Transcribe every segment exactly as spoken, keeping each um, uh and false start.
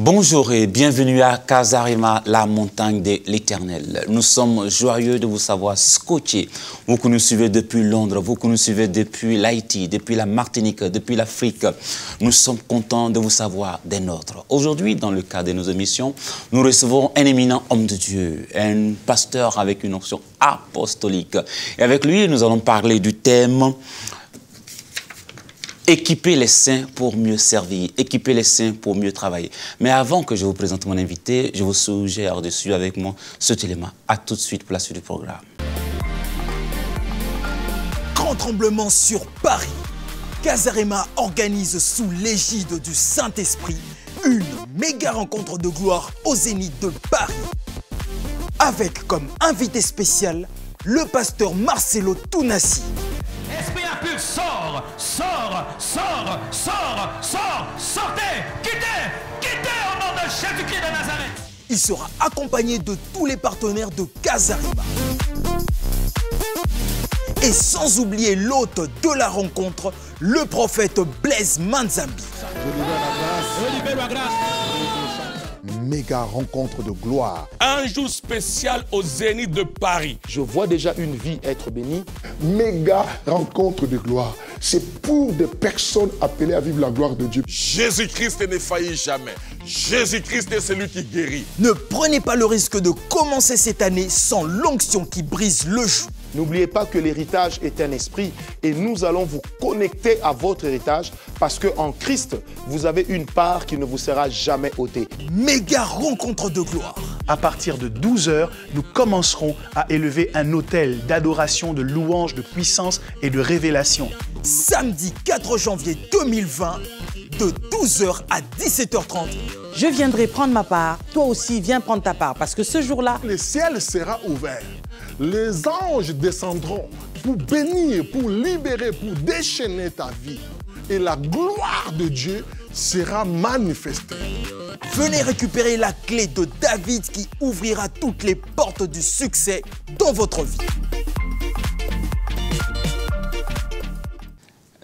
Bonjour et bienvenue à Casarhema, la montagne de l'éternel. Nous sommes joyeux de vous savoir scotché. Vous que nous suivez depuis Londres, vous que nous suivez depuis l'Haïti, depuis la Martinique, depuis l'Afrique. Nous sommes contents de vous savoir des nôtres. Aujourd'hui, dans le cadre de nos émissions, nous recevons un éminent homme de Dieu, un pasteur avec une onction apostolique. Et avec lui, nous allons parler du thème... Équiper les saints pour mieux servir, équiper les saints pour mieux travailler. Mais avant que je vous présente mon invité, je vous suggère de suivre avec moi cet élément. A tout de suite pour la suite du programme. Grand tremblement sur Paris. Casarhema organise sous l'égide du Saint-Esprit une méga rencontre de gloire au Zénith de Paris. Avec comme invité spécial le pasteur Marcello Tunasi. Sors, sors, sors, sors, sors, sortez, quittez, quittez au nom de Jésus-Christ de Nazareth. Il sera accompagné de tous les partenaires de Casarhema. Et sans oublier l'hôte de la rencontre, le prophète Blaise Manzambi. Je libère la grâce. Méga rencontre de gloire. Un jour spécial au Zénith de Paris. Je vois déjà une vie être bénie. Méga rencontre de gloire. C'est pour des personnes appelées à vivre la gloire de Dieu. Jésus-Christ ne faillit jamais. Jésus-Christ est celui qui guérit. Ne prenez pas le risque de commencer cette année sans l'onction qui brise le joug. N'oubliez pas que l'héritage est un esprit et nous allons vous connecter à votre héritage parce qu'en Christ, vous avez une part qui ne vous sera jamais ôtée. Méga rencontre de gloire. À partir de douze heures, nous commencerons à élever un autel d'adoration, de louange, de puissance et de révélation. Samedi quatre janvier deux mille vingt, de douze heures à dix-sept heures trente. Je viendrai prendre ma part, toi aussi viens prendre ta part parce que ce jour-là... Le ciel sera ouvert. Les anges descendront pour bénir, pour libérer, pour déchaîner ta vie. Et la gloire de Dieu sera manifestée. Venez récupérer la clé de David qui ouvrira toutes les portes du succès dans votre vie.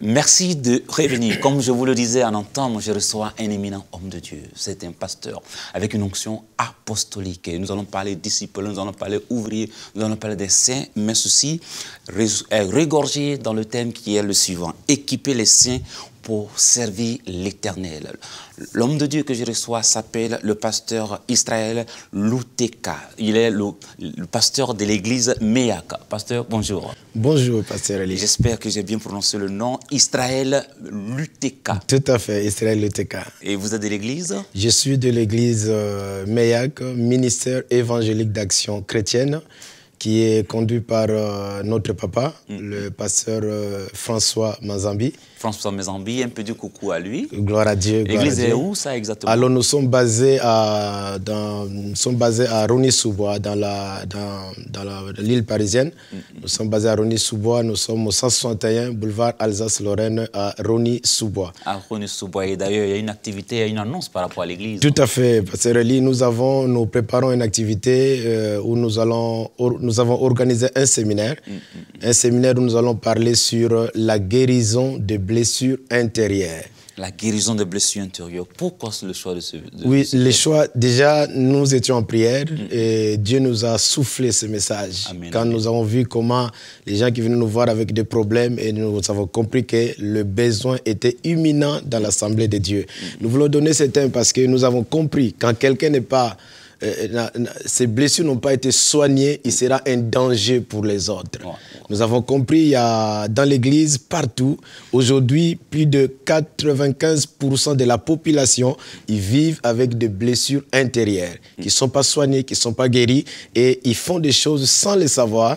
Merci de revenir. Comme je vous le disais en entame, je reçois un éminent homme de Dieu. C'est un pasteur avec une onction apostolique. Et nous allons parler disciples, nous allons parler ouvriers, nous allons parler des saints, mais ceci est regorgé dans le thème qui est le suivant. Équiper les saints pour servir l'Éternel. L'homme de Dieu que je reçois s'appelle le pasteur Israël Luteka. Il est le, le pasteur de l'église Méyaka. Pasteur, bonjour. Bonjour, pasteur Elise. J'espère que j'ai bien prononcé le nom. Israël Luteka. Tout à fait, Israël Luteka. Et vous êtes de l'église? Je suis de l'église euh, Méyaka, ministère évangélique d'action chrétienne, qui est conduit par euh, notre papa, mm. le pasteur euh, François Mazambi. François Mazambi, un peu du coucou à lui. Gloire à Dieu. L'église est où ça exactement? Alors nous sommes basés à, à Rosny-sous-Bois, dans l'île dans, dans parisienne. Mm. Nous sommes basés à Rosny-sous-Bois, nous sommes au cent soixante et un boulevard Alsace-Lorraine à Rosny-sous-Bois. À Rosny-sous-Bois, et d'ailleurs il y a une activité, il y a une annonce par rapport à l'église. Tout à fait, pasteur Eli, nous, avons, nous préparons une activité euh, où nous allons... Nous Nous avons organisé un séminaire, mmh, mmh. un séminaire où nous allons parler sur la guérison des blessures intérieures. La guérison des blessures intérieures. Pourquoi le choix de ce... De oui, ce le choix, déjà, nous étions en prière mmh. et Dieu nous a soufflé ce message. Amen, Quand amen. nous avons vu comment les gens qui venaient nous voir avec des problèmes et nous avons compris que le besoin était imminent dans l'Assemblée de Dieu. Mmh. Nous voulons donner ce thème parce que nous avons compris quand quelqu'un n'est pas... ces blessures n'ont pas été soignées, il sera un danger pour les autres. Nous avons compris, il y a dans l'église, partout, aujourd'hui, plus de quatre-vingt-quinze pour cent de la population, ils vivent avec des blessures intérieures, qui ne sont pas soignées, qui ne sont pas guéries, et ils font des choses sans le savoir,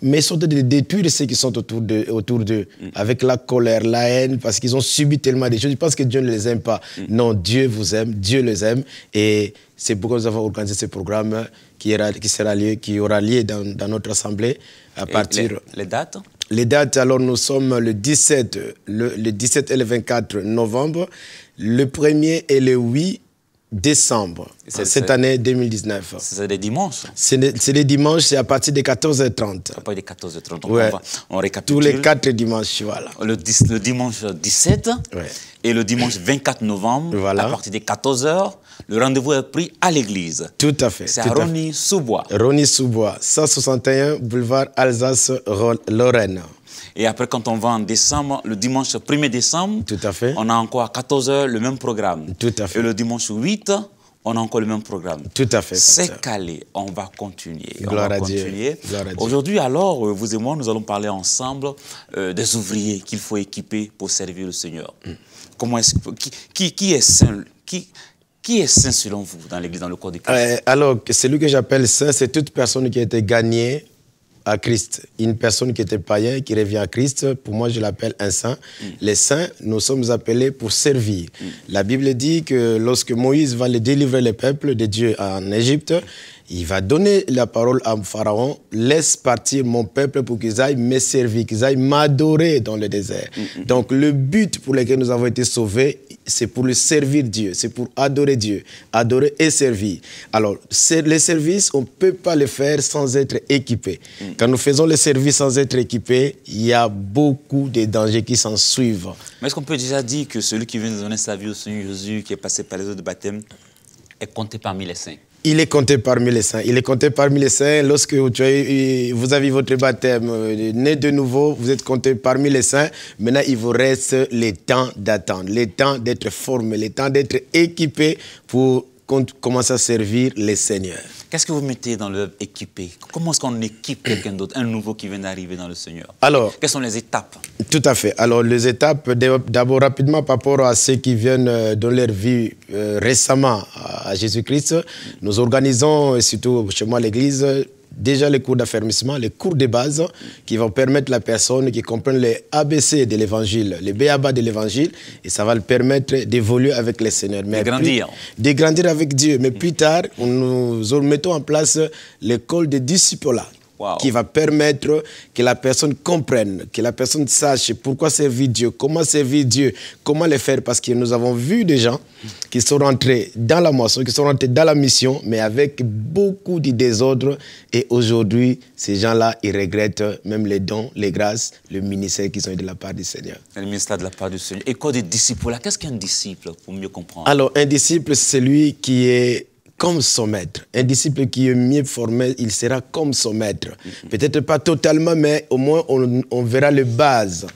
mais surtout de détruire ceux qui sont autour d'eux, autour d'eux, mm. avec la colère, la haine, parce qu'ils ont subi tellement des choses. Ils pensent que Dieu ne les aime pas. Mm. Non, Dieu vous aime, Dieu les aime. Et c'est pourquoi nous avons organisé ce programme qui, era, qui, sera lié, qui aura lieu dans, dans notre assemblée. À et partir les, les dates Les dates, alors nous sommes le dix-sept, le, le dix-sept et le vingt-quatre novembre, le premier et le huit décembre, cette année deux mille dix-neuf. C'est les dimanches. C'est les dimanches, c'est à partir de quatorze heures trente. À partir de quatorze heures trente, ouais. on, va, on récapitule. Tous les quatre dimanches, voilà. Le, le dimanche dix-sept ouais. et le dimanche vingt-quatre novembre, voilà. À partir de quatorze heures, le rendez-vous est pris à l'église. Tout à fait. C'est à Rosny-sous-Bois. Rosny-sous-Bois, cent soixante et un boulevard Alsace-Lorraine. Et après, quand on va en décembre, le dimanche premier décembre, tout à fait. On a encore à quatorze heures le même programme. Tout à fait. Et le dimanche huit, on a encore le même programme. Tout à fait. C'est calé. On va continuer. Gloire à Dieu. Aujourd'hui, alors, vous et moi, nous allons parler ensemble euh, des ouvriers qu'il faut équiper pour servir le Seigneur. Mm. Comment est-ce qui, qui, qui est saint qui, Qui est saint selon vous dans l'Église, dans le corps du Christ? euh, Alors, celui que j'appelle saint, c'est toute personne qui a été gagnée à Christ. Une personne qui était païenne, qui revient à Christ, pour moi, je l'appelle un saint. Mm. Les saints, nous sommes appelés pour servir. Mm. La Bible dit que lorsque Moïse va les délivrer le peuple de Dieu en Égypte, il va donner la parole à Pharaon, laisse partir mon peuple pour qu'ils aillent me servir, qu'ils aillent m'adorer dans le désert. Mm-hmm. Donc le but pour lequel nous avons été sauvés, c'est pour le servir Dieu, c'est pour adorer Dieu, adorer et servir. Alors les services, on ne peut pas les faire sans être équipés. Mm. Quand nous faisons les services sans être équipés, il y a beaucoup de dangers qui s'en suivent. Mais est-ce qu'on peut déjà dire que celui qui vient de donner sa vie au Seigneur Jésus, qui est passé par les eaux de baptême, est compté parmi les saints? Il est compté parmi les saints. Il est compté parmi les saints. Lorsque vous avez, vous avez votre baptême, né de nouveau, vous êtes compté parmi les saints. Maintenant, il vous reste le temps d'attendre, le temps d'être formé, le temps d'être équipé pour commencer à servir le Seigneur. Qu'est-ce que vous mettez dans le « équipé » ? Comment est-ce qu'on équipe quelqu'un d'autre, un nouveau qui vient d'arriver dans le Seigneur ? Alors, quelles sont les étapes ? Tout à fait. Alors, les étapes, d'abord rapidement, par rapport à ceux qui viennent dans leur vie euh, récemment à Jésus-Christ, nous organisons, et surtout chez moi l'Église, déjà les cours d'affermissement, les cours de base qui vont permettre à la personne qui comprenne les A B C de l'évangile, les B A B A de l'évangile, et ça va le permettre d'évoluer avec le Seigneur. Mais de grandir. Plus, de grandir avec Dieu. Mais plus tard, nous mettons en place l'école des disciples. Wow. Qui va permettre que la personne comprenne, que la personne sache pourquoi servir Dieu, comment servir Dieu, comment le faire. Parce que nous avons vu des gens qui sont rentrés dans la moisson, qui sont rentrés dans la mission, mais avec beaucoup de désordre. Et aujourd'hui, ces gens-là, ils regrettent même les dons, les grâces, le ministère qu'ils ont eu de la part du Seigneur. Le ministère de la part du Seigneur. Et quoi des disciples là? Qu'est-ce qu'un disciple, pour mieux comprendre? Alors, un disciple, c'est celui qui est comme son maître. Un disciple qui est mieux formé, il sera comme son maître. Mm-hmm. Peut-être pas totalement, mais au moins on, on verra les bases.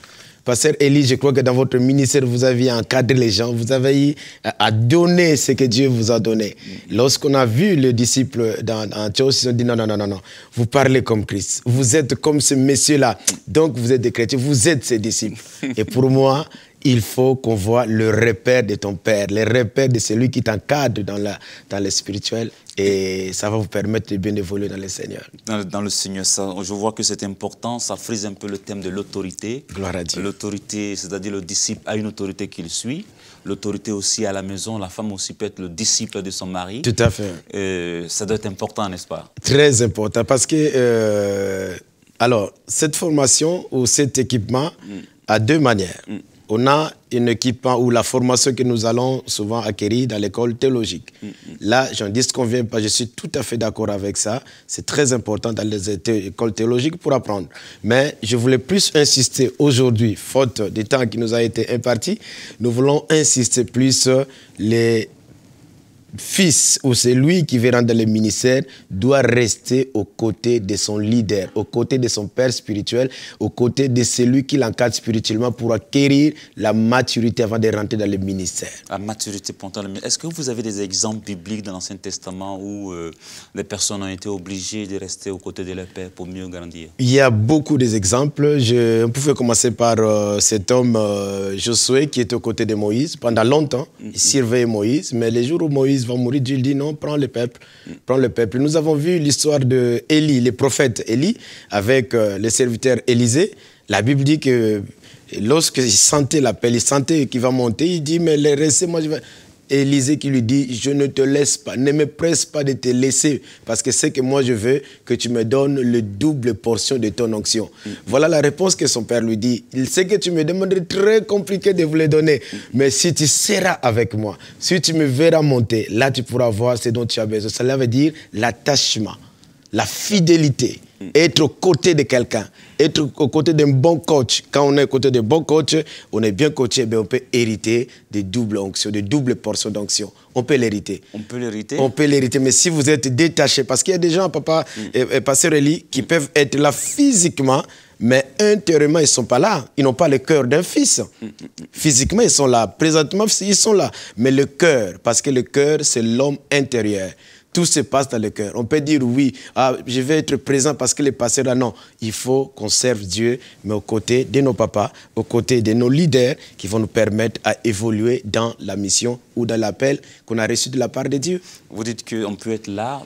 Pasteur Elie, je crois que dans votre ministère, vous aviez encadré les gens, vous avez eu à donner ce que Dieu vous a donné. Mm-hmm. Lorsqu'on a vu les disciples dans Antioche, ils ont dit non, non, non, non, non, vous parlez comme Christ, vous êtes comme ce monsieur-là, donc vous êtes des chrétiens, vous êtes ses disciples. Et pour moi, il faut qu'on voit le repère de ton père, le repère de celui qui t'encadre dans, dans le spirituel. Et ça va vous permettre de bien évoluer dans le Seigneur. Dans, dans le Seigneur, ça, je vois que c'est important. Ça frise un peu le thème de l'autorité. Gloire à Dieu. L'autorité, c'est-à-dire le disciple a une autorité qu'il suit. L'autorité aussi à la maison, la femme aussi peut être le disciple de son mari. Tout à fait. Euh, ça doit être important, n'est-ce pas? Très important, parce que euh, alors, cette formation ou cet équipement mm. a deux manières. Mm. On a un équipement ou la formation que nous allons souvent acquérir dans l'école théologique. Mm-hmm. Là, j'en dis ce qu'on vient pas, je suis tout à fait d'accord avec ça. C'est très important dans les écoles théologiques pour apprendre. Mais je voulais plus insister aujourd'hui, faute du temps qui nous a été imparti, nous voulons insister plus les fils ou celui qui verra dans le ministère doit rester aux côtés de son leader, aux côtés de son père spirituel, aux côtés de celui qui l'encadre spirituellement pour acquérir la maturité avant de rentrer dans le ministère. La maturité pendant le ministère. Est-ce que vous avez des exemples bibliques dans l'Ancien Testament où euh, les personnes ont été obligées de rester aux côtés de leur père pour mieux grandir? Il y a beaucoup d'exemples. Je... On pouvait commencer par euh, cet homme euh, Josué qui était aux côtés de Moïse pendant longtemps. Mm-hmm. Il surveillait Moïse, mais les jours où Moïse va mourir, Dieu dit non, prends le peuple, prends le peuple. Nous avons vu l'histoire de Élie, le prophète Élie, avec euh, le serviteur Élisée. La Bible dit que lorsqu'il sentait l'appel, il sentait qu'il va monter, il dit mais laissez-moi, je vais... Élisée qui lui dit, je ne te laisse pas, ne me presse pas de te laisser, parce que c'est que moi je veux que tu me donnes le double portion de ton onction. Mm. Voilà la réponse que son père lui dit. Il sait que tu me demanderais très compliqué de vous le donner, mm. mais si tu seras avec moi, si tu me verras monter, là tu pourras voir ce dont tu as besoin. Cela veut dire l'attachement, la fidélité, mm. être aux côtés de quelqu'un, être aux côtés d'un bon coach. Quand on est aux côtés d'un bon coach, on est bien coaché, ben on peut hériter de doubles onctions, de doubles portions d'onction. On peut l'hériter. On peut l'hériter. On peut l'hériter. Mais si vous êtes détaché, parce qu'il y a des gens, papa, mm. et, et pasteur Elie, qui mm. peuvent être là physiquement, mais intérieurement, ils ne sont pas là. Ils n'ont pas le cœur d'un fils. Mm. Physiquement, ils sont là. Présentement, ils sont là. Mais le cœur, parce que le cœur, c'est l'homme intérieur. Tout se passe dans le cœur. On peut dire oui, ah, je vais être présent parce que les pasteurs, ah, non, il faut qu'on serve Dieu, mais aux côtés de nos papas, aux côtés de nos leaders qui vont nous permettre à évoluer dans la mission ou dans l'appel qu'on a reçu de la part de Dieu. Vous dites qu'on peut être là,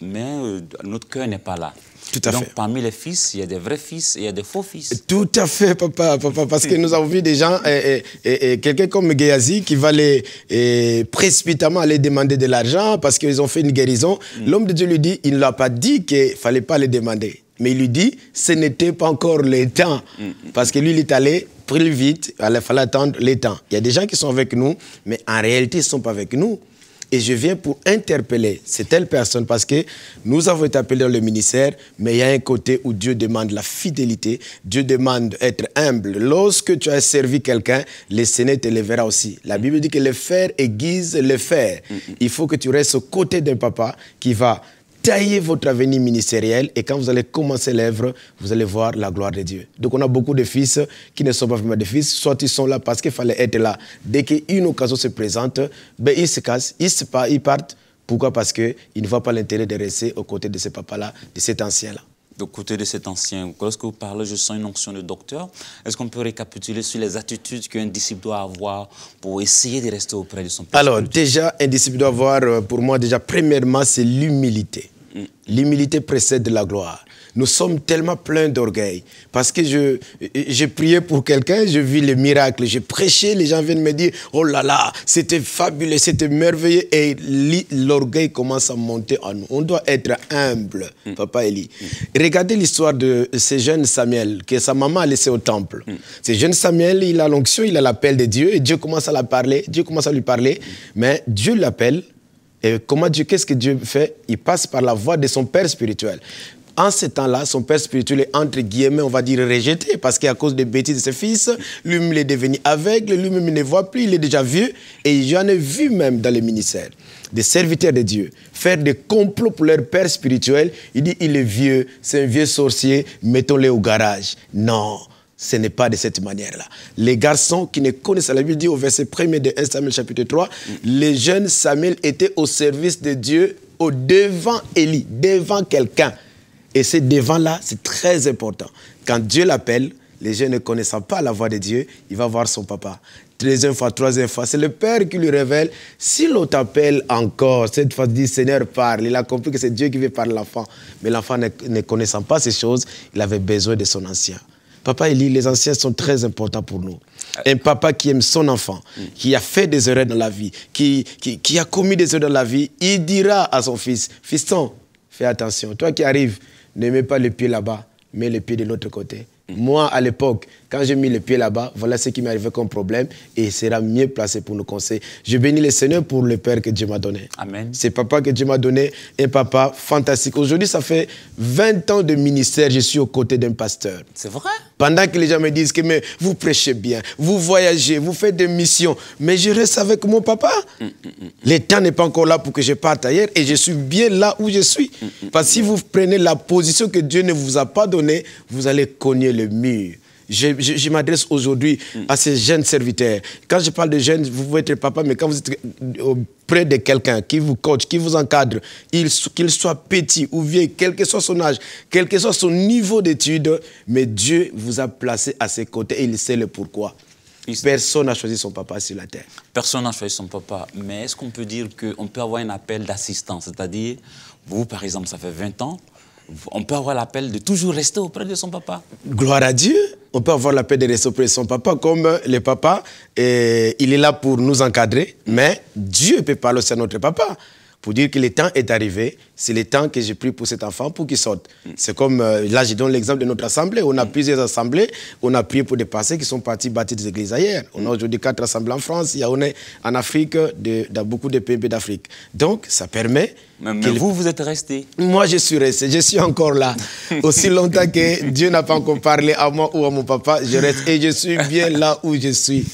mais euh, notre cœur n'est pas là. Tout à Donc, fait. Parmi les fils, il y a des vrais fils et il y a des faux fils. Tout à fait, papa, papa parce que nous avons vu des gens, eh, eh, eh, quelqu'un comme Géasi qui va les, eh, précipitamment aller demander de l'argent parce qu'ils ont fait une guérison. Mm. L'homme de Dieu lui dit, il ne l'a pas dit qu'il ne fallait pas les demander. Mais il lui dit, ce n'était pas encore le temps. Mm. Parce que lui, il est allé plus vite, il fallait attendre le temps. Il y a des gens qui sont avec nous, mais en réalité, ils ne sont pas avec nous. Et je viens pour interpeller ces telles personnes parce que nous avons été appelés dans le ministère, mais il y a un côté où Dieu demande la fidélité, Dieu demande être humble. Lorsque tu as servi quelqu'un, le Seigneur te lèvera aussi. La Bible dit que le fer aiguise le fer. Il faut que tu restes aux côtés d'un papa qui va tailler votre avenir ministériel et quand vous allez commencer l'œuvre, vous allez voir la gloire de Dieu. Donc on a beaucoup de fils qui ne sont pas vraiment des fils, soit ils sont là parce qu'il fallait être là. Dès qu'une occasion se présente, ben ils se cassent, ils, se partent, ils partent. Pourquoi? Parce qu'ils ne voient pas l'intérêt de rester aux côtés de ce papa-là, de cet ancien-là. Aux côtés de cet ancien, lorsque vous parlez, je sens une onction de docteur. Est-ce qu'on peut récapituler sur les attitudes qu'un disciple doit avoir pour essayer de rester auprès de son père? Alors, déjà, un disciple doit avoir, pour moi, déjà, premièrement, c'est l'humilité. Mm. L'humilité précède la gloire. Nous sommes tellement pleins d'orgueil. Parce que je, je priais pour quelqu'un, je vis les miracles, je prêchais, les gens viennent me dire, oh là là, c'était fabuleux, c'était merveilleux. Et l'orgueil commence à monter en nous. On doit être humble, mmh. papa Elie. Mmh. Regardez l'histoire de ce jeune Samuel que sa maman a laissé au temple. Mmh. Ce jeune Samuel, il a l'onction, il a l'appel de Dieu. Et Dieu commence à la parler, Dieu commence à lui parler. Mmh. Mais Dieu l'appelle. Et comment Dieu, qu'est-ce que Dieu fait? Il passe par la voie de son père spirituel. En ce temps-là, son père spirituel est entre guillemets, on va dire, rejeté, parce qu'à cause des bêtises de ses fils, lui-même est devenu aveugle, lui-même ne voit plus, il est déjà vieux. Et j'en ai vu même dans le ministère des serviteurs de Dieu faire des complots pour leur père spirituel. Il dit, il est vieux, c'est un vieux sorcier, mettons-le au garage. Non, ce n'est pas de cette manière-là. Les garçons qui ne connaissent pas la Bible, dit au verset premier de un Samuel chapitre trois, mm. les jeunes Samuel étaient au service de Dieu au devant Élie, devant quelqu'un. Et ce devant-là, c'est très important. Quand Dieu l'appelle, les jeunes ne connaissant pas la voix de Dieu, il va voir son papa. Deuxième fois, troisième fois, c'est le Père qui lui révèle. Si l'on t'appelle encore, cette fois, il dit, Seigneur, parle. Il a compris que c'est Dieu qui veut parler à l'enfant. Mais l'enfant ne, ne connaissant pas ces choses, il avait besoin de son ancien. Papa Elie, les anciens sont très importants pour nous. Un papa qui aime son enfant, mm. qui a fait des erreurs dans la vie, qui, qui, qui a commis des erreurs dans la vie, il dira à son fils, « Fiston, fais attention, toi qui arrives, ne mets pas le pied là-bas, mets le pied de l'autre côté. » Moi, à l'époque, quand j'ai mis le pied là-bas, voilà ce qui m'est arrivé comme problème et il sera mieux placé pour nous conseiller. Je bénis le Seigneur pour le Père que Dieu m'a donné. Amen. C'est papa que Dieu m'a donné, un papa fantastique. Aujourd'hui, ça fait vingt ans de ministère, je suis aux côtés d'un pasteur. C'est vrai? Pendant que les gens me disent que mais, vous prêchez bien, vous voyagez, vous faites des missions, mais je reste avec mon papa. Mm, mm, mm. Le temps n'est pas encore là pour que je parte ailleurs et je suis bien là où je suis. Mm, mm, Parce que si vous prenez la position que Dieu ne vous a pas donnée, vous allez cogner le mur. Je, je, je m'adresse aujourd'hui mm. à ces jeunes serviteurs. Quand je parle de jeunes, vous pouvez être papa, mais quand vous êtes auprès de quelqu'un qui vous coach, qui vous encadre, qu'il soit petit ou vieux, quel que soit son âge, quel que soit son niveau d'études, mais Dieu vous a placé à ses côtés et il sait le pourquoi. Personne n'a choisi son papa sur la terre. Personne n'a choisi son papa. Mais est-ce qu'on peut dire qu'on peut avoir un appel d'assistance? C'est-à-dire, vous, par exemple, ça fait vingt ans, on peut avoir l'appel de toujours rester auprès de son papa. Gloire à Dieu. on peut avoir la paix de ressembler son papa comme le papa. Et il est là pour nous encadrer, mais Dieu peut parler aussi à notre papa pour dire que le temps est arrivé. C'est le temps que j'ai pris pour cet enfant pour qu'il sorte. C'est comme, là je donne l'exemple de notre assemblée. On a plusieurs assemblées, on a prié pour des passés qui sont partis bâtir des églises ailleurs. On a aujourd'hui quatre assemblées en France, il y en a en Afrique, de, dans beaucoup de pays d'Afrique. Donc ça permet... Mais, mais vous, le... vous êtes resté. Moi je suis resté, je suis encore là. Aussi longtemps que Dieu n'a pas encore parlé à moi ou à mon papa, je reste et je suis bien là où je suis.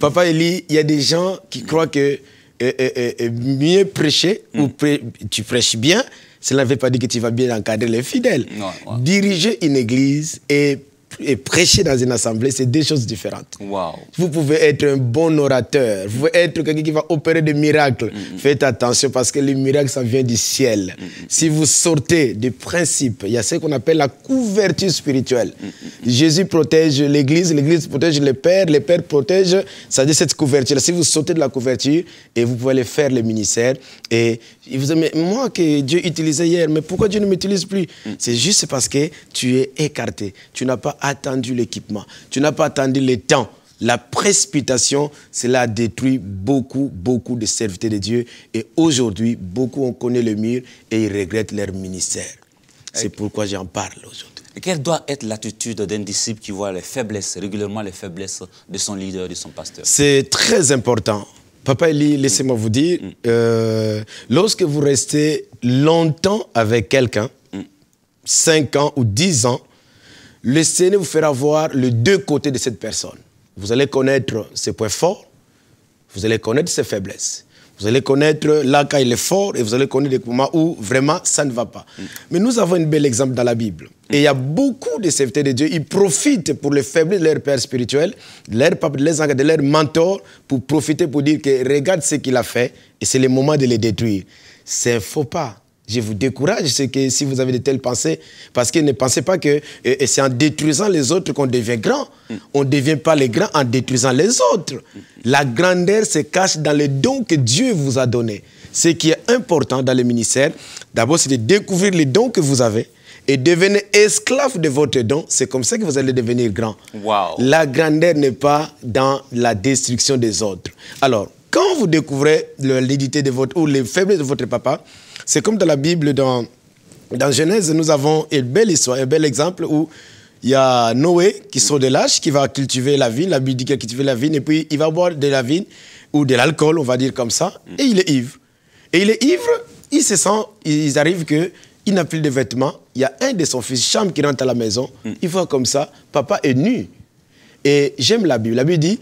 Papa Eli, il y a des gens qui croient que Et, et, et mieux prêcher, mm. ou prê tu prêches bien, cela ne veut pas dire que tu vas bien encadrer les fidèles. Non, ouais. Diriger une église et, et prêcher dans une assemblée, c'est deux choses différentes. Wow. Vous pouvez être un bon orateur, vous pouvez être quelqu'un qui va opérer des miracles. Mm-hmm. Faites attention parce que les miracles, ça vient du ciel. Mm-hmm. Si vous sortez des principes, il y a ce qu'on appelle la couverture spirituelle. Mm-hmm. Jésus protège l'église, l'église protège le Père, le Père protège, c'est-à-dire cette couverture. Si vous sortez de la couverture, et vous pouvez aller faire le ministère. Et vous dites, mais moi que Dieu utilisait hier, mais pourquoi Dieu ne m'utilise plus? Mm-hmm. C'est juste parce que tu es écarté, tu n'as pas attendu l'équipement, tu n'as pas attendu le temps. La précipitation, cela détruit beaucoup, beaucoup de serviteurs de Dieu. Et aujourd'hui, beaucoup ont connu le mur et ils regrettent leur ministère. C'est pourquoi j'en parle aujourd'hui. Et quelle doit être l'attitude d'un disciple qui voit les faiblesses, régulièrement les faiblesses de son leader, de son pasteur? C'est très important. Papa Eli, laissez-moi vous dire, mm. euh, lorsque vous restez longtemps avec quelqu'un, mm. cinq ans ou dix ans, le Seigneur vous fera voir les deux côtés de cette personne. Vous allez connaître ses points forts, vous allez connaître ses faiblesses. Vous allez connaître là quand il est fort et vous allez connaître les moments où vraiment ça ne va pas. Mm. Mais nous avons un bel exemple dans la Bible. Mm. Et il y a beaucoup de serviteurs de Dieu, ils profitent pour les faiblesses de leur père spirituel, de leur pape, de leur, de leur mentor, pour profiter, pour dire que regarde ce qu'il a fait et c'est le moment de les détruire. C'est un faux pas. Je vous décourage, c'est que si vous avez de telles pensées, parce que ne pensez pas que c'est en détruisant les autres qu'on devient grand. Mm. On ne devient pas les grands en détruisant les autres. Mm. La grandeur se cache dans les dons que Dieu vous a donnés. Ce qui est important dans le ministère, d'abord, c'est de découvrir les dons que vous avez et devenir esclave de votre don. C'est comme ça que vous allez devenir grand. Wow. La grandeur n'est pas dans la destruction des autres. Alors, quand vous découvrez l'identité de votre ou les faiblesses de votre papa, c'est comme dans la Bible, dans, dans Genèse, nous avons une belle histoire, un bel exemple où il y a Noé qui sort de l'arche, qui va cultiver la vigne, la Bible dit qu'il va cultiver la vigne, et puis il va boire de la vigne ou de l'alcool, on va dire comme ça, et il est ivre. Et il est ivre, il se sent, il arrive que il n'a plus de vêtements, il y a un de son fils, Cham, qui rentre à la maison, il voit comme ça, papa est nu. Et j'aime la Bible, la Bible dit,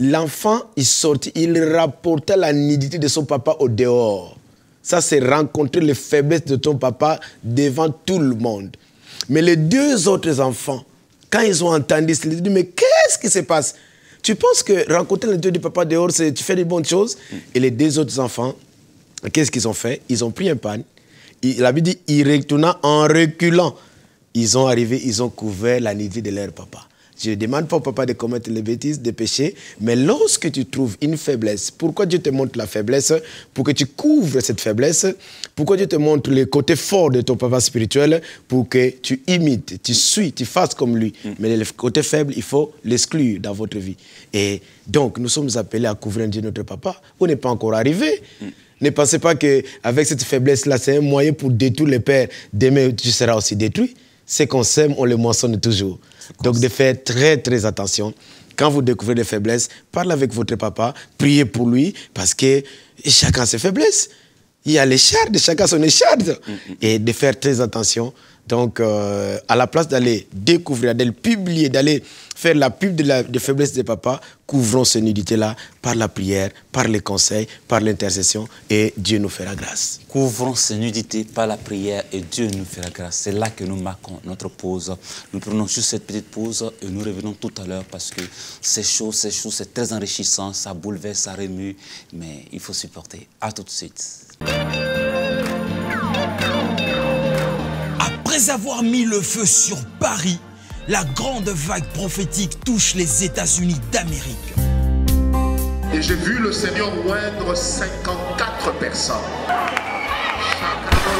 l'enfant, il sortit, il rapporta la nudité de son papa au dehors. Ça, c'est rencontrer les faiblesses de ton papa devant tout le monde. Mais les deux autres enfants, quand ils ont entendu, ils se disent, mais qu'est-ce qui se passe? Tu penses que rencontrer les deux du papa dehors, c'est tu fais des bonnes choses? Et les deux autres enfants, qu'est-ce qu'ils ont fait? Ils ont pris un pan. La Bible dit, ils retournant en reculant. Ils ont arrivé, ils ont couvert la nudité de leur papa. Je ne demande pas au papa de commettre les bêtises, de pécher, mais lorsque tu trouves une faiblesse, pourquoi Dieu te montre la faiblesse? Pour que tu couvres cette faiblesse. Pourquoi Dieu te montre le côté fort de ton papa spirituel? Pour que tu imites, tu suis, tu fasses comme lui. Mm. Mais le côté faible, il faut l'exclure dans votre vie. Et donc, nous sommes appelés à couvrir Dieu notre papa. On n'est pas encore arrivé. Mm. Ne pensez pas qu'avec cette faiblesse-là, c'est un moyen pour détruire le Père. Demain, tu seras aussi détruit. Ce qu'on sème, on le moissonne toujours. Donc, de faire très, très attention. Quand vous découvrez des faiblesses, parlez avec votre papa, priez pour lui, parce que chacun a ses faiblesses. Il y a l'écharde, chacun son écharde. Mm-hmm. Et de faire très attention. Donc, euh, à la place d'aller découvrir, d'aller publier, d'aller faire la pub de la de faiblesse de papa, couvrons ces nudités-là par la prière, par les conseils, par l'intercession, et Dieu nous fera grâce. Couvrons ces nudités par la prière, et Dieu nous fera grâce. C'est là que nous marquons notre pause. Nous prenons juste cette petite pause, et nous revenons tout à l'heure, parce que c'est chaud, c'est chaud, c'est très enrichissant, ça bouleverse, ça remue, mais il faut supporter. À tout de suite. Après avoir mis le feu sur Paris, la grande vague prophétique touche les États-Unis d'Amérique. Et j'ai vu le Seigneur oindre cinquante-quatre personnes. Chacun...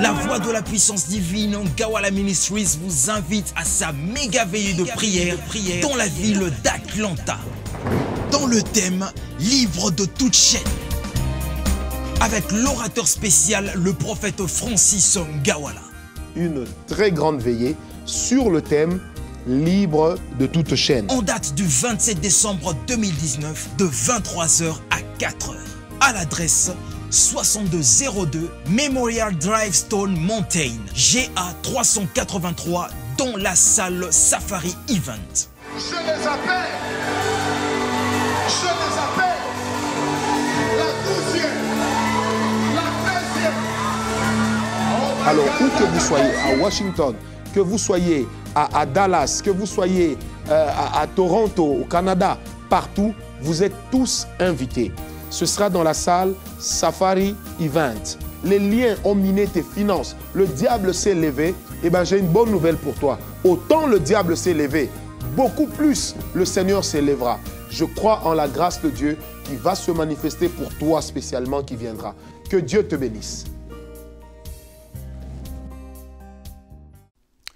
La voix de la puissance divine, Ngawala Ministries, vous invite à sa méga veillée de prière dans la ville d'Atlanta, dans le thème « Libre de toute chaîne ». Avec l'orateur spécial, le prophète Francis Ngawala. Une très grande veillée sur le thème « Libre de toute chaîne ». En date du vingt-sept décembre deux mille dix-neuf, de vingt-trois heures à quatre heures, à l'adresse soixante-deux zéro deux Memorial Drive Stone Mountain, G A trois cent quatre-vingt-trois, dans la salle Safari Event. Je les appelle, je les appelle, la douzième, la treizième. Alors, où que vous soyez, à Washington, que vous soyez à, à Dallas, que vous soyez euh, à, à Toronto, au Canada, partout, vous êtes tous invités. Ce sera dans la salle Safari Event. Les liens ont miné tes finances. Le diable s'est levé. Eh bien, j'ai une bonne nouvelle pour toi. Autant le diable s'est levé, beaucoup plus le Seigneur s'élèvera. Je crois en la grâce de Dieu qui va se manifester pour toi spécialement qui viendra. Que Dieu te bénisse.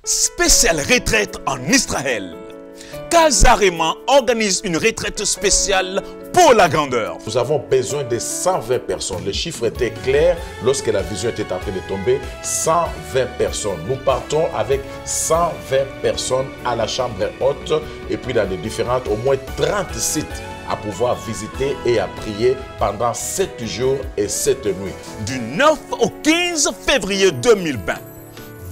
Spéciale retraite en Israël. Casarhema organise une retraite spéciale pour la grandeur. Nous avons besoin de cent vingt personnes. Le chiffre était clair lorsque la vision était en train de tomber. cent vingt personnes. Nous partons avec cent vingt personnes à la chambre haute et puis dans les différentes, au moins trente sites à pouvoir visiter et à prier pendant sept jours et sept nuits. Du neuf au quinze février deux mille vingt,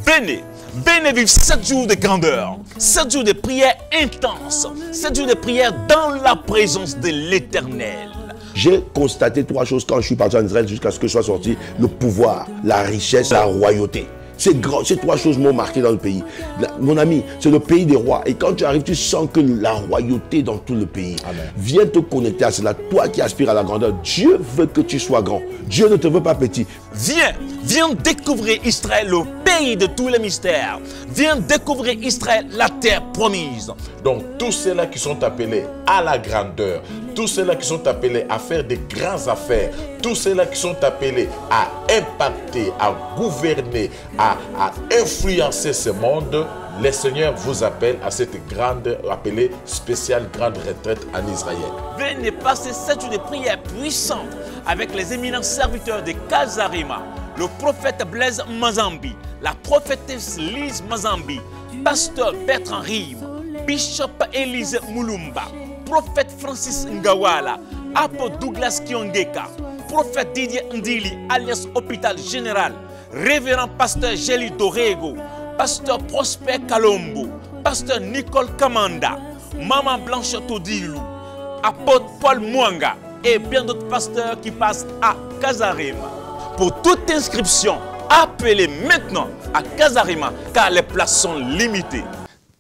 venez. Venez vivre sept jours de grandeur, sept jours de prière intense, sept jours de prière dans la présence de l'Éternel. J'ai constaté trois choses quand je suis parti en Israël jusqu'à ce que je sois sorti. Le pouvoir, la richesse, la royauté. Ces trois choses m'ont marqué dans le pays. La, mon ami, c'est le pays des rois. Et quand tu arrives, tu sens que la royauté est dans tout le pays. Amen. Viens te connecter à cela. Toi qui aspires à la grandeur, Dieu veut que tu sois grand. Dieu ne te veut pas petit. Viens, viens découvrir Israël, le pays de tous les mystères. Viens découvrir Israël, la terre promise. Donc tous ceux-là qui sont appelés à la grandeur, tous ceux-là qui sont appelés à faire des grandes affaires, tous ceux-là qui sont appelés à impacter, à gouverner, à, à influencer ce monde, le Seigneur vous appelle à cette grande, appelée spéciale grande retraite en Israël. Venez passer sept jours de prière puissante avec les éminents serviteurs de Casarhema, le prophète Blaise Manzambi, la prophétesse Elise Moulumba, pasteur Bertrand Rive, bishop Elise Moulumba, prophète Francis Ngawala, apôtre Douglas Kiongeka, prophète Didier Ndili, alias Hôpital Général, révérend pasteur Jéli Dorego, pasteur Prosper Kalombo, pasteur Nicole Kamanda, maman Blanche Todilou, apôtre Paul Muanga et bien d'autres pasteurs qui passent à Casarhema. Pour toute inscription, appelez maintenant à Casarhema car les places sont limitées.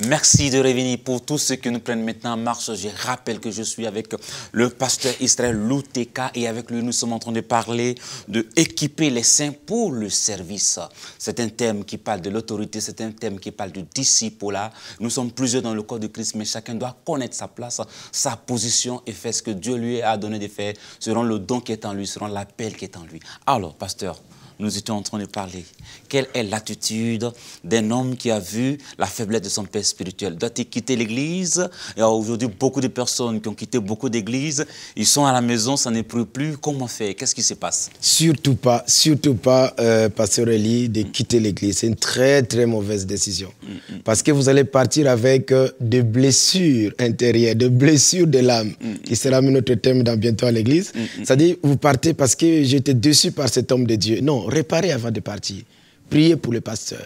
Merci de revenir. Pour tous ceux qui nous prennent maintenant en marche, je rappelle que je suis avec le pasteur Israël Luteka et avec lui nous sommes en train de parler de équiper les saints pour le service. C'est un thème qui parle de l'autorité, c'est un thème qui parle du disciple. Nous sommes plusieurs dans le corps de Christ, mais chacun doit connaître sa place, sa position et faire ce que Dieu lui a donné de faire, selon le don qui est en lui, selon l'appel qui est en lui. Alors, pasteur, nous étions en train de parler. Quelle est l'attitude d'un homme qui a vu la faiblesse de son père spirituel? Doit-il quitter l'église? Aujourd'hui, beaucoup de personnes qui ont quitté beaucoup d'églises, ils sont à la maison, ça n'éprouve plus. Comment faire? Qu'est-ce qui se passe? Surtout pas, surtout pas, euh, pasteur Elie, de quitter l'église. C'est une très, très mauvaise décision. Mm-hmm. Parce que vous allez partir avec euh, des blessures intérieures, des blessures de l'âme, mm-hmm. qui sera notre thème dans bientôt à l'église. Mm-hmm. C'est-à-dire, vous partez parce que j'étais déçu par cet homme de Dieu. Non. Réparer avant de partir. Priez pour le pasteur.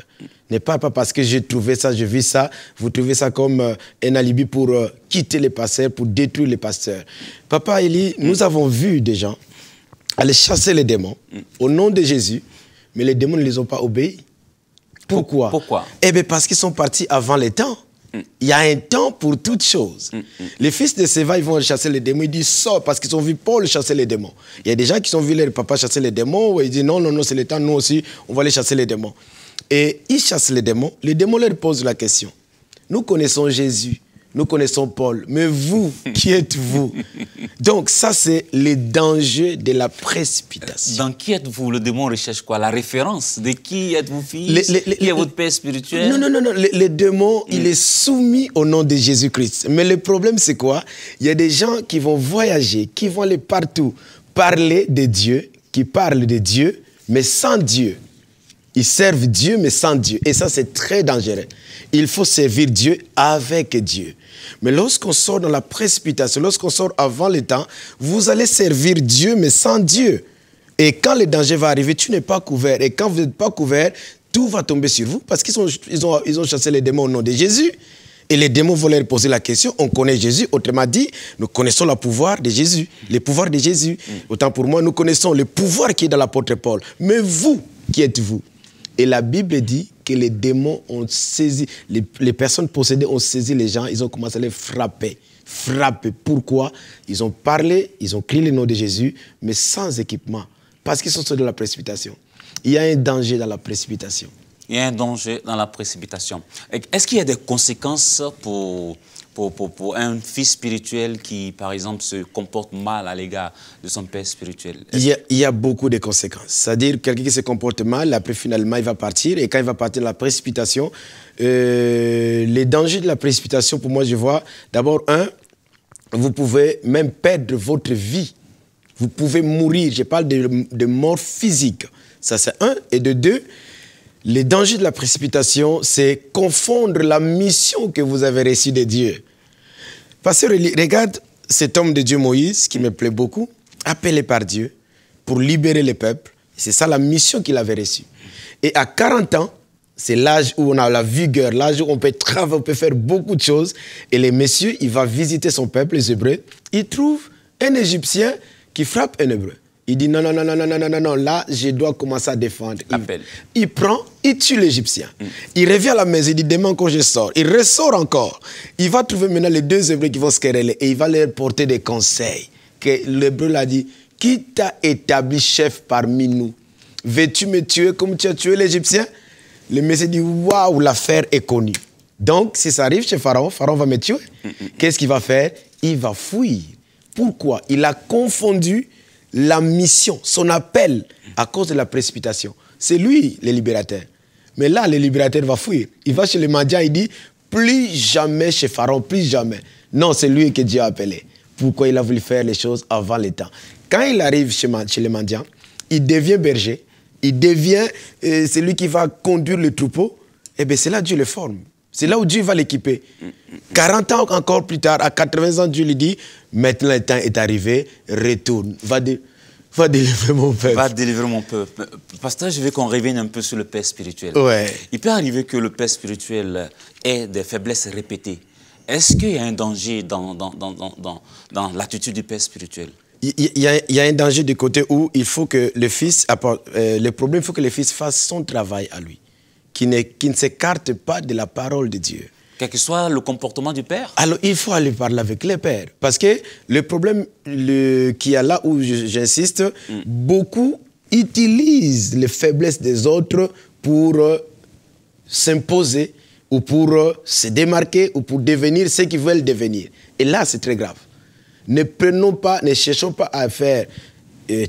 Ne parle pas parce que j'ai trouvé ça, je vis ça. Vous trouvez ça comme euh, un alibi pour euh, quitter les pasteurs, pour détruire les pasteurs. Papa Elie, mm. nous avons vu des gens aller chasser les démons mm. au nom de Jésus, mais les démons ne les ont pas obéis. Pourquoi? Pourquoi? Eh bien parce qu'ils sont partis avant les temps. Mm. Il y a un temps pour toutes choses. Mm. Mm. Les fils de Séva, ils vont chasser les démons. Ils disent sort parce qu'ils ont vu Paul chasser les démons. Il y a des gens qui ont vu leur papa chasser les démons. Et ils disent non, non, non, c'est le temps, nous aussi, on va aller chasser les démons. Et ils chassent les démons. Les démons leur posent la question. Nous connaissons Jésus, nous connaissons Paul, mais vous, qui êtes-vous? Donc ça, c'est les dangers de la précipitation. Dans qui êtes-vous? Le démon recherche quoi? La référence? De qui êtes-vous fils? Qui est votre père spirituel? Non, non, non, non. Le, le démon, mm. il est soumis au nom de Jésus-Christ. Mais le problème, c'est quoi? Il y a des gens qui vont voyager, qui vont aller partout, parler de Dieu, qui parlent de Dieu, mais sans Dieu. Ils servent Dieu, mais sans Dieu. Et ça, c'est très dangereux. Il faut servir Dieu avec Dieu. Mais lorsqu'on sort dans la précipitation, lorsqu'on sort avant le temps, vous allez servir Dieu, mais sans Dieu. Et quand le danger va arriver, tu n'es pas couvert. Et quand vous n'êtes pas couvert, tout va tomber sur vous parce qu'ils ont, ils ont, ils ont chassé les démons au nom de Jésus. Et les démons vont leur poser la question, on connaît Jésus, autrement dit, nous connaissons le pouvoir de Jésus, le pouvoir de Jésus. Autant pour moi, nous connaissons le pouvoir qui est dans l'apôtre Paul. Mais vous, qui êtes-vous? Et la Bible dit que les démons ont saisi, les, les personnes possédées ont saisi les gens, ils ont commencé à les frapper. Frapper. Pourquoi? Ils ont parlé, ils ont crié le nom de Jésus, mais sans équipement, parce qu'ils sont sur de la précipitation. Il y a un danger dans la précipitation. Il y a un danger dans la précipitation. Est-ce qu'il y a des conséquences pour, pour, pour, pour un fils spirituel qui, par exemple, se comporte mal à l'égard de son père spirituel? Il y a, il y a beaucoup de conséquences. C'est-à-dire, quelqu'un qui se comporte mal, après, finalement, il va partir. Et quand il va partir de la précipitation, euh, les dangers de la précipitation, pour moi, je vois, d'abord, un, vous pouvez même perdre votre vie. Vous pouvez mourir. Je parle de, de mort physique. Ça, c'est un. Et de deux, les dangers de la précipitation, c'est confondre la mission que vous avez reçue de Dieu. Parce que regarde cet homme de Dieu, Moïse, qui me plaît beaucoup, appelé par Dieu pour libérer le peuple. C'est ça la mission qu'il avait reçue. Et à quarante ans, c'est l'âge où on a la vigueur, l'âge où on peut travailler, on peut faire beaucoup de choses. Et le monsieur, il va visiter son peuple, les Hébreux. Il trouve un Égyptien qui frappe un Hébreu. Il dit non, non, non, non, non, non, non, non, là, je dois commencer à défendre. Il, il prend, il tue l'Égyptien. Mm. Il revient à la maison, il dit demain quand je sors. Il ressort encore. Il va trouver maintenant les deux Hébreux qui vont se quereller et il va leur porter des conseils. Que l'Hébreu l'a dit, qui t'a établi chef parmi nous? Veux-tu me tuer comme tu as tué l'Égyptien? Le monsieur dit, waouh, l'affaire est connue. Donc, si ça arrive chez Pharaon, Pharaon va me tuer. Mm. Qu'est-ce qu'il va faire? Il va fuir. Pourquoi? Il a confondu la mission, son appel à cause de la précipitation. C'est lui, le libérateur. Mais là, le libérateur va fuir. Il va chez les mendiants, il dit, plus jamais chez Pharaon, plus jamais. Non, c'est lui que Dieu a appelé. Pourquoi il a voulu faire les choses avant le temps? Quand il arrive chez, chez les mendiants, il devient berger, il devient euh, celui qui va conduire le troupeau. Eh bien, c'est là que Dieu le forme. C'est là où Dieu va l'équiper. quarante ans encore plus tard, à quatre-vingts ans, Dieu lui dit, maintenant le temps est arrivé, retourne, va, dé va délivrer mon peuple. Va délivrer mon peuple. Pasteur, je veux qu'on revienne un peu sur le père spirituel. Ouais. Il peut arriver que le père spirituel ait des faiblesses répétées. Est-ce qu'il y a un danger dans, dans, dans, dans, dans, dans l'attitude du père spirituel? Il y, a, il y a un danger du côté où il faut que le fils, euh, le problème, il faut que le fils fasse son travail à lui. Qui ne, qui ne s'écarte pas de la parole de Dieu. Quel que soit le comportement du père. Alors, il faut aller parler avec les pères. Parce que le problème qu'il y a là où j'insiste, mm. beaucoup utilisent les faiblesses des autres pour euh, s'imposer ou pour euh, se démarquer ou pour devenir ce qu'ils veulent devenir. Et là, c'est très grave. Ne prenons pas, ne cherchons pas à faire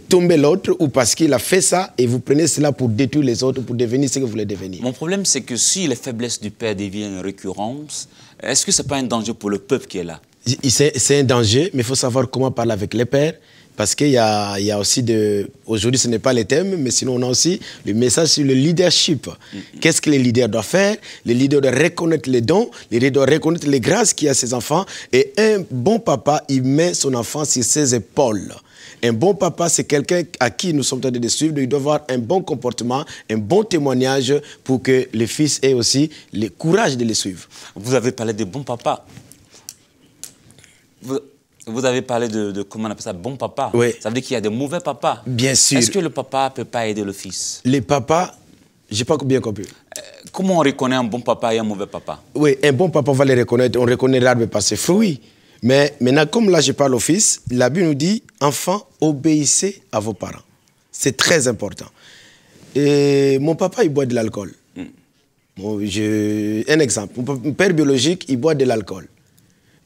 tomber l'autre ou parce qu'il a fait ça et vous prenez cela pour détruire les autres, pour devenir ce que vous voulez devenir. Mon problème, c'est que si les faiblesses du père deviennent récurrentes, est-ce que ce n'est pas un danger pour le peuple qui est là? C'est un danger, mais il faut savoir comment parler avec les pères parce qu'il y, y a aussi de... Aujourd'hui, ce n'est pas le thème, mais sinon on a aussi le message sur le leadership. Mm-hmm. Qu'est-ce que les leaders doivent faire? Les leaders doivent reconnaître les dons, les leaders doivent reconnaître les grâces qu'il y a à ses enfants et un bon papa, il met son enfant sur ses épaules. Un bon papa, c'est quelqu'un à qui nous sommes en train de suivre. Il doit avoir un bon comportement, un bon témoignage pour que le fils ait aussi le courage de le suivre. Vous avez parlé de bon papa. Vous, vous avez parlé de, de, comment on appelle ça, bon papa. Oui. Ça veut dire qu'il y a de mauvais papas. Bien sûr. Est-ce que le papa ne peut pas aider le fils? Les papas, je n'ai pas bien compris. Euh, comment on reconnaît un bon papa et un mauvais papa? Oui, un bon papa, on va le reconnaître. On reconnaît l'arbre par ses fruits. Mais maintenant, comme là, je parle au fils, la Bible nous dit, enfants, obéissez à vos parents. C'est très important. Et mon papa, il boit de l'alcool. Mm. Bon, je... Un exemple, mon père biologique, il boit de l'alcool.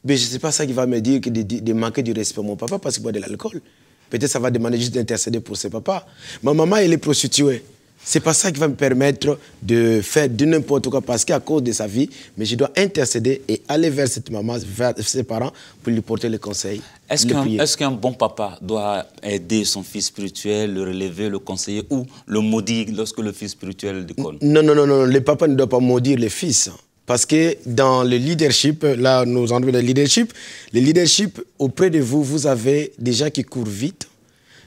Mais je ne sais pas ça qui va me dire que de, de, de manquer du respect à mon papa parce qu'il boit de l'alcool. Peut-être ça va demander juste d'intercéder pour ses papas. Ma maman, elle est prostituée. Ce n'est pas ça qui va me permettre de faire de n'importe quoi parce qu'à cause de sa vie, mais je dois intercéder et aller vers cette maman, vers ses parents pour lui porter les conseils. Est-ce qu'un est-ce qu'un bon papa doit aider son fils spirituel, le relever, le conseiller ou le maudire lorsque le fils spirituel déconne? Non, non, non, non, le papa ne doit pas maudire le fils. Parce que dans le leadership, là nous enlevons le leadership, le leadership auprès de vous, vous avez des gens qui courent vite,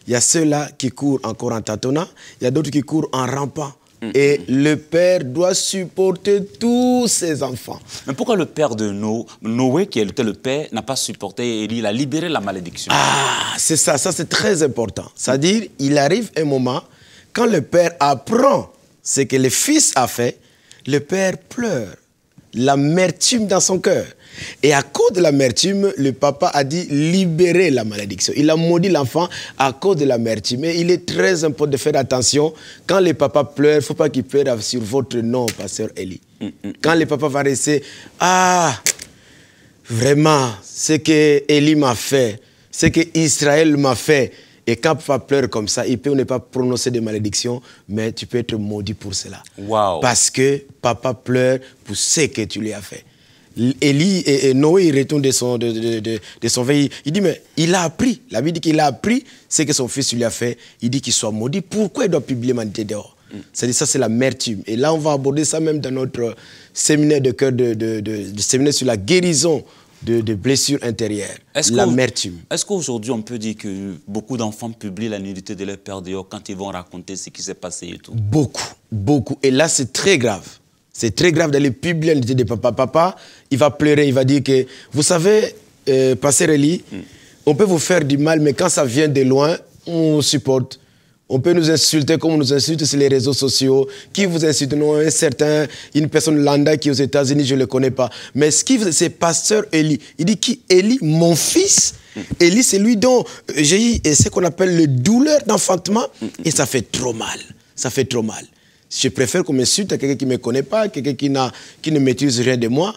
il y a ceux-là qui courent encore en tâtonnant, il y a d'autres qui courent en rampant. Mmh. Et le père doit supporter tous ses enfants. Mais pourquoi le père de no Noé, qui était le père, n'a pas supporté, il a libéré la malédiction? Ah, c'est ça, ça c'est très important. C'est-à-dire, il arrive un moment, quand le père apprend ce que le fils a fait, le père pleure. L'amertume dans son cœur. Et à cause de l'amertume, le papa a dit libérer la malédiction. Il a maudit l'enfant à cause de l'amertume. Et il est très important de faire attention. Quand les papas pleurent, il ne faut pas qu'ils pleurent sur votre nom, pasteur Elie. Mm -mm. Quand les papas vont rester, ah, vraiment, ce que Elie m'a fait, ce que Israël m'a fait. Et quand papa pleure comme ça, il peut ne pas prononcer de malédiction, mais tu peux être maudit pour cela. Wow. Parce que papa pleure pour ce que tu lui as fait. Élie et, et Noé, il retourne de son, de, de, de, de son veille. Il dit, mais il a appris. La Bible dit qu'il a appris ce que son fils lui a fait. Il dit qu'il soit maudit. Pourquoi il doit publiquement dehors? Mm. C'est-à-dire ça, c'est l'amertume. Et là, on va aborder ça même dans notre séminaire de cœur, de, de, de, de séminaire sur la guérison. De, de blessures intérieures, l'amertume. Est-ce qu'aujourd'hui, on peut dire que beaucoup d'enfants publient la nudité de leur père dehors quand ils vont raconter ce qui s'est passé et tout? Beaucoup, beaucoup. Et là, c'est très grave. C'est très grave d'aller publier la nudité de papa. Papa, il va pleurer, il va dire que... Vous savez, euh, pasteur Elie, mm. on peut vous faire du mal, mais quand ça vient de loin, on supporte. On peut nous insulter comme on nous insulte sur les réseaux sociaux. Qui vous insulte? Non, un certain, une personne lambda qui est aux États-Unis, je ne le connais pas. Mais ce qui c'est pasteur Elie. Il dit qui? Elie, mon fils. Elie, c'est lui dont j'ai eu ce qu'on appelle le douleur d'enfantement. Et ça fait trop mal. Ça fait trop mal. Je préfère qu'on m'insulte à quelqu'un qui ne me connaît pas, quelqu'un qui, qui ne maîtrise rien de moi.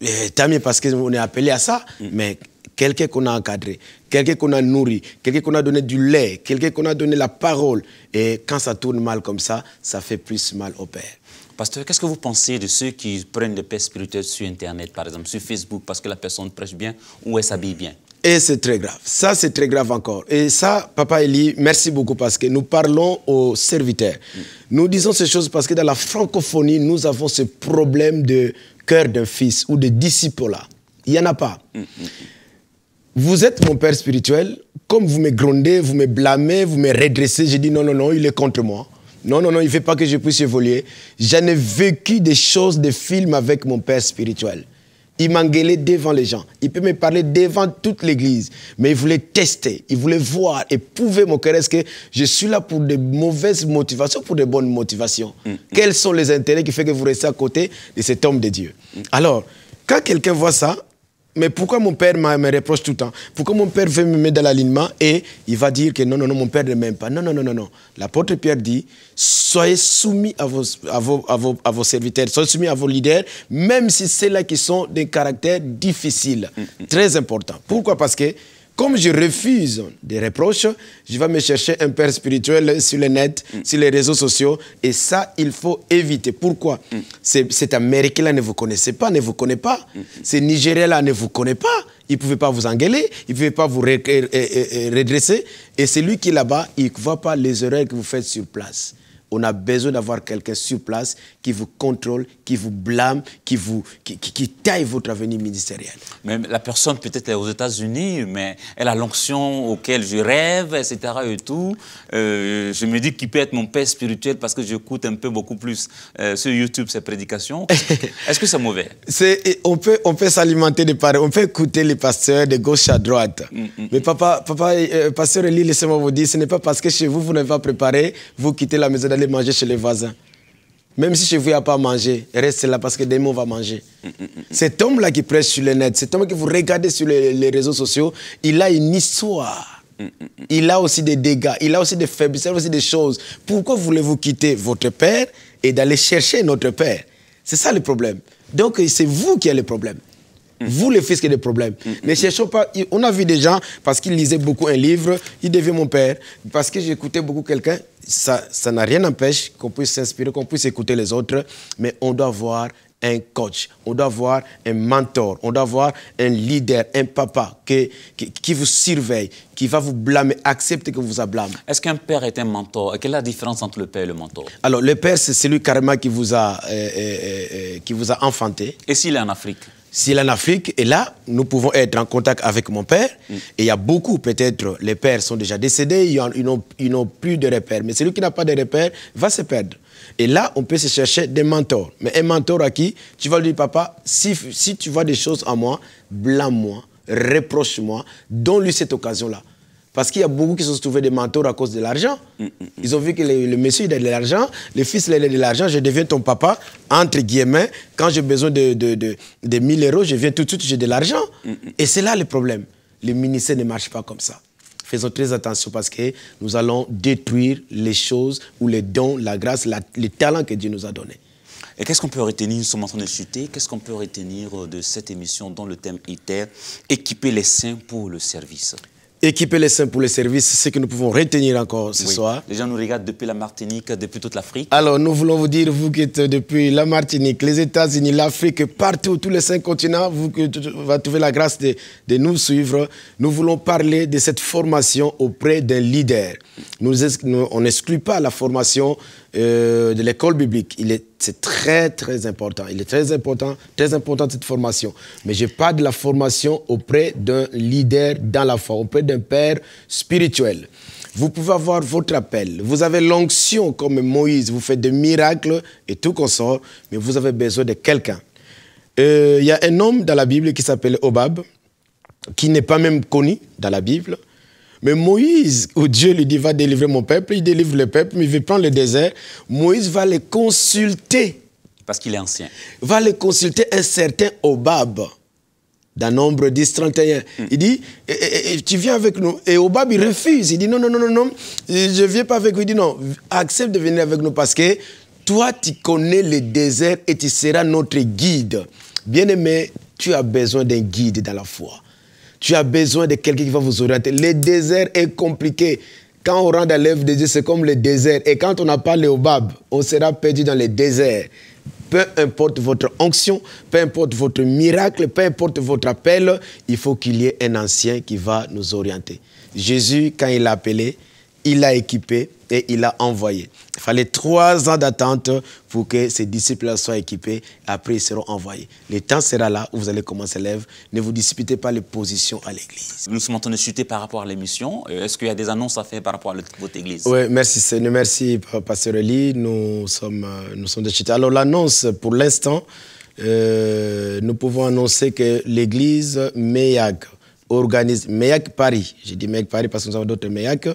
Et tant mieux parce qu'on est appelé à ça. Mais... quelqu'un qu'on a encadré, quelqu'un qu'on a nourri, quelqu'un qu'on a donné du lait, quelqu'un qu'on a donné la parole. Et quand ça tourne mal comme ça, ça fait plus mal au père. Pasteur, qu'est-ce que vous pensez de ceux qui prennent des pères spirituels sur Internet, par exemple, sur Facebook, parce que la personne prêche bien ou elle s'habille bien? Et c'est très grave. Ça, c'est très grave encore. Et ça, papa Elie, merci beaucoup parce que nous parlons aux serviteurs. Mmh. Nous disons ces choses parce que dans la francophonie, nous avons ce problème de cœur d'un fils ou de disciple là. Il n'y en a pas. Mmh. Vous êtes mon père spirituel, comme vous me grondez, vous me blâmez, vous me redressez, j'ai dit non, non, non, il est contre moi. Non, non, non, il ne fait pas que je puisse évoluer. J'en ai vécu des choses, des films avec mon père spirituel. Il m'engueulait devant les gens. Il peut me parler devant toute l'église. Mais il voulait tester, il voulait voir, éprouver mon cœur. Est-ce que je suis là pour de mauvaises motivations, pour de bonnes motivations? Mm-hmm. Quels sont les intérêts qui font que vous restez à côté de cet homme de Dieu? Mm-hmm. Alors, quand quelqu'un voit ça, mais pourquoi mon père me reproche tout le temps? Pourquoi mon père veut me mettre dans l'alignement et il va dire que non, non, non, mon père ne m'aime pas? Non, non, non, non, non. L'apôtre Pierre dit, soyez soumis à vos, à, vos, à, vos, à vos serviteurs, soyez soumis à vos leaders, même si c'est là qui sont des caractères difficiles. Mm-hmm. Très important. Pourquoi? Parce que comme je refuse des reproches, je vais me chercher un père spirituel sur le net, mm. sur les réseaux sociaux. Et ça, il faut éviter. Pourquoi? Mm. Cet Américain-là ne vous connaissait pas, ne vous connaît pas. Mm. Ces Nigériens-là ne vous connaît pas. Ils ne pouvaient pas vous engueuler, ils ne pouvaient pas vous redresser. Et celui qui est là-bas, il ne voit pas les erreurs que vous faites sur place. On a besoin d'avoir quelqu'un sur place qui vous contrôle, qui vous blâme, qui, vous, qui, qui, qui taille votre avenir ministériel. Mais la personne peut-être est aux États-Unis, mais elle a l'onction auquel je rêve, et cetera. Et tout. Euh, je me dis qu'il peut être mon père spirituel parce que j'écoute un peu beaucoup plus euh, sur YouTube ses prédications. Est-ce que c'est mauvais? On peut, on peut s'alimenter de paroles, on peut écouter les pasteurs de gauche à droite. Mm, mm, mais papa, papa euh, pasteur Elie, laissez-moi vous dire, ce n'est pas parce que chez vous, vous n'avez pas préparé, vous quittez la maison de manger chez les voisins. Même si chez vous, il n'y a pas à manger, reste là parce que demain, on va manger. Mmh, mmh, mmh. Cet homme-là qui prêche sur le net, cet homme que vous regardez sur les, les réseaux sociaux, il a une histoire. Mmh, mmh. Il a aussi des dégâts, il a aussi des faiblesses, il a aussi des choses. Pourquoi voulez-vous quitter votre père et d'aller chercher notre père? C'est ça le problème. Donc, c'est vous qui avez le problème. Mmh. Vous, les fils, qui avez des problèmes. Mmh. Ne cherchons pas... On a vu des gens, parce qu'ils lisaient beaucoup un livre, ils devaient mon père. Parce que j'écoutais beaucoup quelqu'un, ça ça n'a rien empêché qu'on puisse s'inspirer, qu'on puisse écouter les autres. Mais on doit avoir un coach, on doit avoir un mentor, on doit avoir un leader, un papa qui, qui, qui vous surveille, qui va vous blâmer, accepte que vous vous blâmez. Est-ce qu'un père est un mentor? Quelle est la différence entre le père et le mentor? Alors, le père, c'est celui carrément qui vous a, euh, euh, euh, qui vous a enfanté. Et s'il est en Afrique? S'il est en Afrique, et là, nous pouvons être en contact avec mon père. Mm. Et il y a beaucoup, peut-être, les pères sont déjà décédés, ils n'ont plus de repères. Mais celui qui n'a pas de repères va se perdre. Et là, on peut se chercher des mentors. Mais un mentor à qui tu vas lui dire, papa, si, si tu vois des choses en moi, blâme-moi, reproche-moi, donne-lui cette occasion-là. Parce qu'il y a beaucoup qui se sont trouvés des mentors à cause de l'argent. Ils ont vu que le, le monsieur il a de l'argent, le fils il a de l'argent, je deviens ton papa, entre guillemets, quand j'ai besoin de, de, de, de mille euros, je viens tout de suite, j'ai de l'argent. Et c'est là le problème. Le ministère ne marche pas comme ça. Faisons très attention parce que nous allons détruire les choses ou les dons, la grâce, la, les talents que Dieu nous a donnés. Et qu'est-ce qu'on peut retenir, nous sommes en train de chuter, qu'est-ce qu'on peut retenir de cette émission dont le thème était « Équiper les saints pour le service ». Équiper les saints pour les services, c'est ce que nous pouvons retenir encore ce oui. soir. Les gens nous regardent depuis la Martinique, depuis toute l'Afrique. Alors, nous voulons vous dire, vous qui êtes depuis la Martinique, les États-Unis, l'Afrique, partout, tous les cinq continents, vous qui va trouver la grâce de, de nous suivre. Nous voulons parler de cette formation auprès d'un leader. Nous, on n'exclut pas la formation euh, de l'école biblique. Il est C'est très, très important. Il est très important, très important cette formation. Mais je parle de la formation auprès d'un leader dans la foi, auprès d'un père spirituel. Vous pouvez avoir votre appel. Vous avez l'onction comme Moïse. Vous faites des miracles et tout consort, mais vous avez besoin de quelqu'un. Euh, il y a un homme dans la Bible qui s'appelle Hobab, qui n'est pas même connu dans la Bible. Mais Moïse, où Dieu lui dit, va délivrer mon peuple, il délivre le peuple, mais il veut prendre le désert. Moïse va le consulter. Parce qu'il est ancien. Va le consulter un certain Hobab, dans Nombre dix, trente et un. Mm. Il dit, eh, eh, tu viens avec nous. Et Hobab, il refuse. Il dit, non, non, non, non, non, je ne viens pas avec vous. Il dit, non, accepte de venir avec nous parce que toi, tu connais le désert et tu seras notre guide. Bien-aimé, tu as besoin d'un guide dans la foi. Tu as besoin de quelqu'un qui va vous orienter. Le désert est compliqué. Quand on rentre à l'œuvre de Dieu, c'est comme le désert. Et quand on n'a pas le Hobab, on sera perdu dans le désert. Peu importe votre onction, peu importe votre miracle, peu importe votre appel, il faut qu'il y ait un ancien qui va nous orienter. Jésus, quand il a appelé, il a équipé et il a envoyé. Il fallait trois ans d'attente pour que ces disciples-là soient équipés. Après, ils seront envoyés. Le temps sera là où vous allez commencer l'œuvre. Ne vous disputez pas les positions à l'église. Nous sommes en train de chuter par rapport à l'émission. Est-ce qu'il y a des annonces à faire par rapport à votre église? Oui, merci Seigneur. Merci, Pasteur Elie. Nous sommes, nous sommes de chuter. Alors, l'annonce, pour l'instant, euh, nous pouvons annoncer que l'église Méyaka organise Méyaka Paris. J'ai dit Méyaka Paris parce que nous avons d'autres Méyaka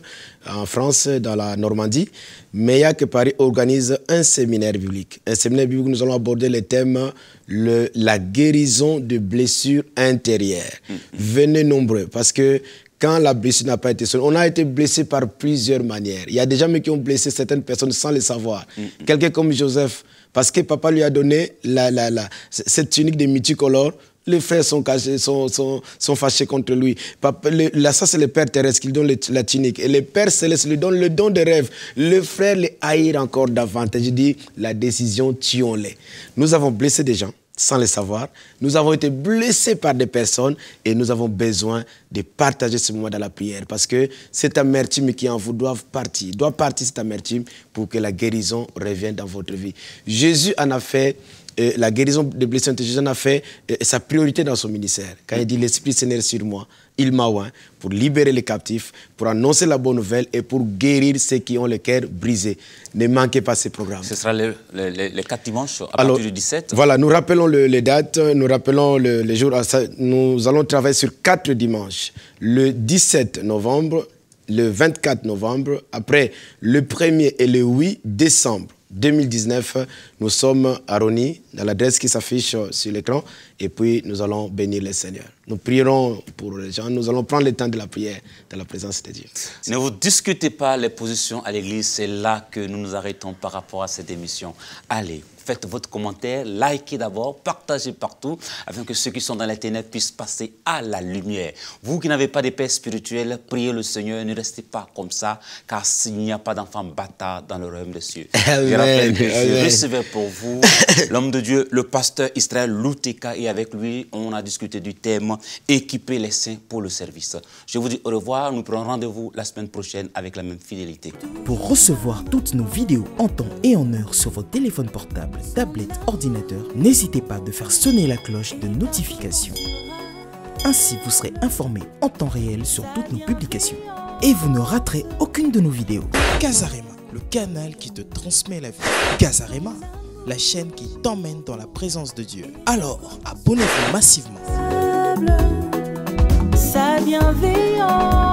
en France, dans la Normandie. Méyaka Paris organise un séminaire biblique. Un séminaire biblique où nous allons aborder le thème le, la guérison de blessures intérieures. Mm-hmm. Venez nombreux parce que quand la blessure n'a pas été solide, on a été blessé par plusieurs manières. Il y a des gens qui ont blessé certaines personnes sans le savoir. Mm-hmm. Quelqu'un comme Joseph, parce que papa lui a donné la, la, la, cette tunique de multicolore. Les frères sont, cachés, sont, sont, sont fâchés contre lui. Papa, le, là, ça, c'est le Père terrestre qui lui donne le, la tunique. Et le Père céleste lui donne le don de rêve. Le frère les haïr encore davantage. Je dis, la décision, tuons-les. Nous avons blessé des gens sans le savoir. Nous avons été blessés par des personnes et nous avons besoin de partager ce moment dans la prière parce que cette amertume qui est en vous doit partir. Doit partir cette amertume pour que la guérison revienne dans votre vie. Jésus en a fait... Et la guérison des blessures intérieures a fait sa priorité dans son ministère. Quand il dit « L'Esprit Seigneur sur moi, il m'a oint pour libérer les captifs, pour annoncer la bonne nouvelle et pour guérir ceux qui ont le cœur brisé. » Ne manquez pas ces programmes. Ce sera les, les, les quatre dimanches à Alors, partir du dix-sept. Voilà, nous rappelons le, les dates, nous rappelons le, les jours. Nous allons travailler sur quatre dimanches. Le dix-sept novembre, le vingt-quatre novembre, après le premier et le huit décembre deux mille dix-neuf, nous sommes à Rosny, dans l'adresse qui s'affiche sur l'écran, et puis nous allons bénir le Seigneur. Nous prierons pour les gens, nous allons prendre le temps de la prière, de la présence de Dieu. Ne vous discutez pas les positions à l'église, c'est là que nous nous arrêtons par rapport à cette émission. Allez, faites votre commentaire, likez d'abord, partagez partout, afin que ceux qui sont dans les ténèbres puissent passer à la lumière. Vous qui n'avez pas de paix spirituelle, priez le Seigneur, ne restez pas comme ça, car s'il n'y a pas d'enfant bâtard dans le royaume des cieux. Amen. Je rappelle que je recevais pour vous l'homme de Dieu, le pasteur Israël Luteka, et avec lui, on a discuté du thème « Équiper les saints pour le service ». Je vous dis au revoir, nous prenons rendez-vous la semaine prochaine avec la même fidélité. Pour recevoir toutes nos vidéos en temps et en heure sur votre téléphone portable, tablette, ordinateur, n'hésitez pas de faire sonner la cloche de notification. Ainsi, vous serez informé en temps réel sur toutes nos publications. Et vous ne raterez aucune de nos vidéos. Casarhema, le canal qui te transmet la vie. Casarhema, la chaîne qui t'emmène dans la présence de Dieu. Alors, abonnez-vous massivement. Sa bienveillance.